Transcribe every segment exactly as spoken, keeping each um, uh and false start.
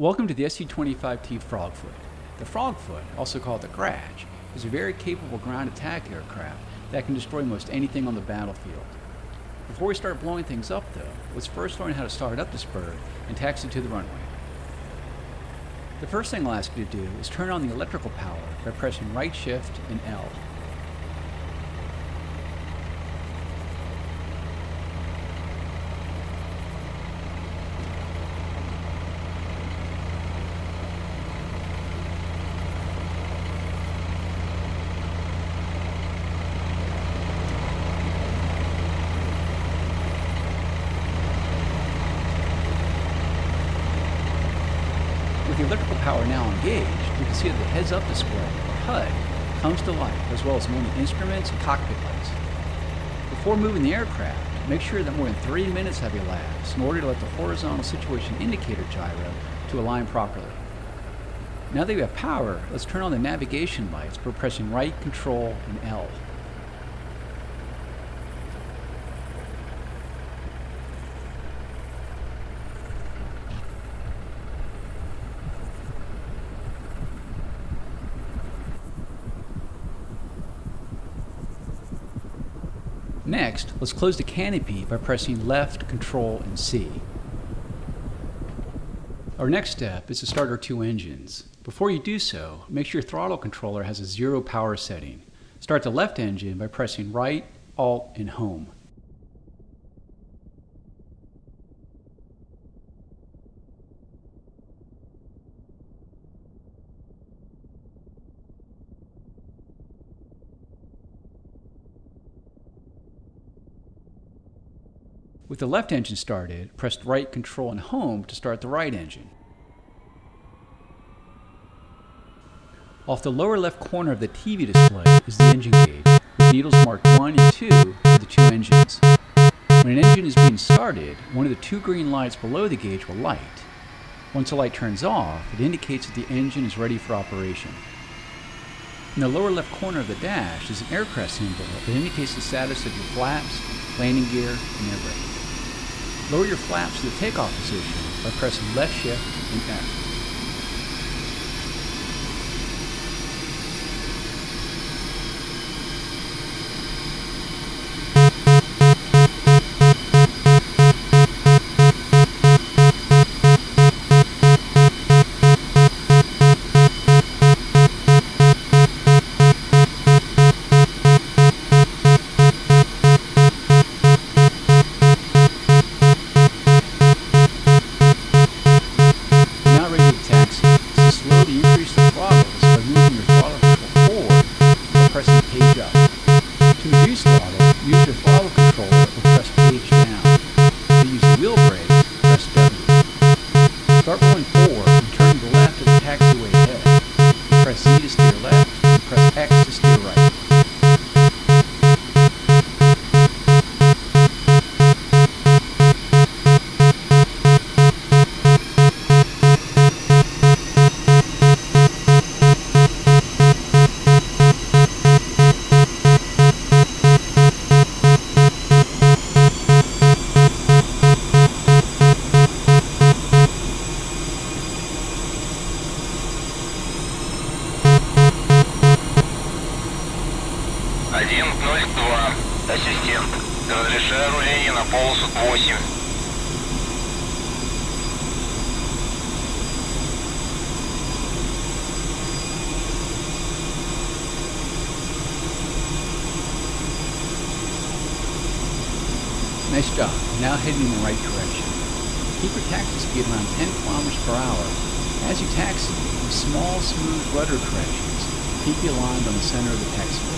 Welcome to the S U twenty-five T Frogfoot. The Frogfoot, also called the Grach, is a very capable ground attack aircraft that can destroy most anything on the battlefield. Before we start blowing things up though, let's first learn how to start up this bird and taxi to the runway. The first thing I'll ask you to do is turn on the electrical power by pressing right shift and L. With the electrical power now engaged, you can see that the heads-up display, or H U D, comes to life, as well as many instruments and cockpit lights. Before moving the aircraft, make sure that more than three minutes have elapsed in order to let the horizontal situation indicator gyro to align properly. Now that you have power, let's turn on the navigation lights by pressing right, control, and L. Next, let's close the canopy by pressing left, control, and C. Our next step is to start our two engines. Before you do so, make sure your throttle controller has a zero power setting. Start the left engine by pressing right, alt, and home. With the left engine started, press right, control, and home to start the right engine. Off the lower left corner of the T V display is the engine gauge, with needles marked one and two for the two engines. When an engine is being started, one of the two green lights below the gauge will light. Once the light turns off, it indicates that the engine is ready for operation. In the lower left corner of the dash is an aircraft symbol that indicates the status of your flaps, landing gear, and air brake. Lower your flaps to the takeoff position by pressing left shift and F. Use your throttle controller or press H down. To use the wheel brakes, press W. Start rolling forward and turn to the left of the taxiway ahead. Press Z to steer left and press X to steer right. один ноль два. Ассистент, разрешаю руление на полосу восемь. Nice job. Now heading in the right direction. Keep your taxi speed around ten kilometers per hour. As you taxi, with small, smooth rudder corrections, keep you aligned on the center of the taxiway.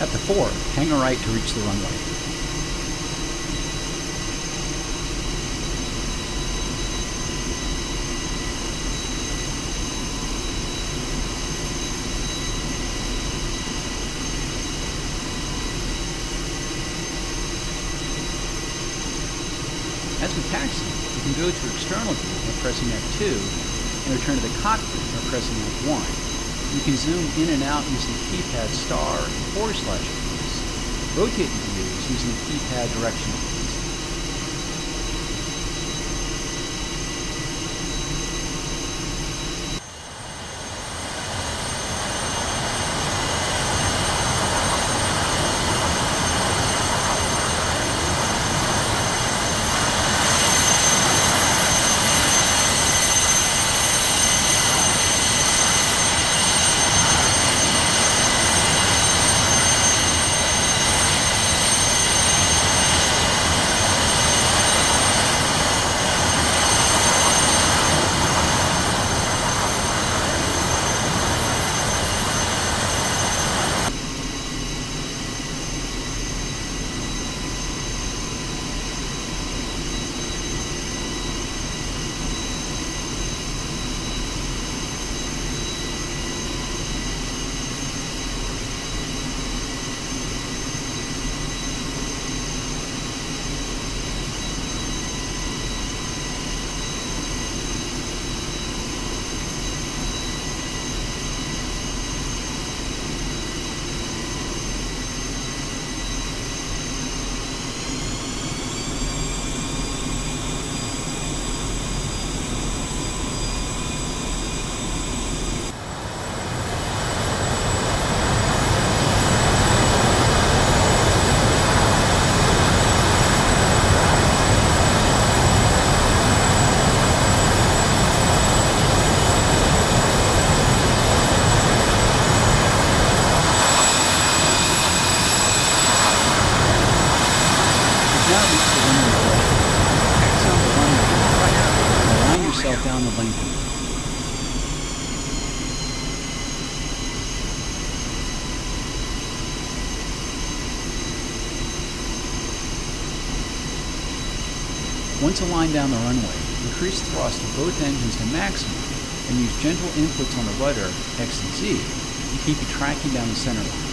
At the fork, hang a right to reach the runway. pressing taxi, you can go to external view by pressing F two and return to the cockpit by pressing F one. You can zoom in and out using the keypad star and forward slash keys. Rotate the views using the keypad directional keys. Down the length. Once aligned down the runway, increase thrust of both engines to maximum and use gentle inputs on the rudder, X and Z, to keep you tracking down the center line.